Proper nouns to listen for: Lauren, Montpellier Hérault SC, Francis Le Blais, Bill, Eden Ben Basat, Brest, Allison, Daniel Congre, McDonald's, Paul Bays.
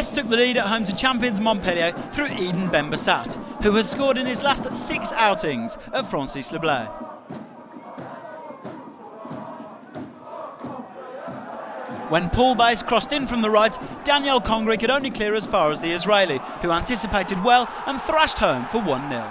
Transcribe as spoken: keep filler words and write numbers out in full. Brest took the lead at home to champions Montpellier through Eden Ben Basat, who has scored in his last six outings at Francis Le Blais. When Paul Bays crossed in from the right, Daniel Congre could only clear as far as the Israeli, who anticipated well and thrashed home for one nil.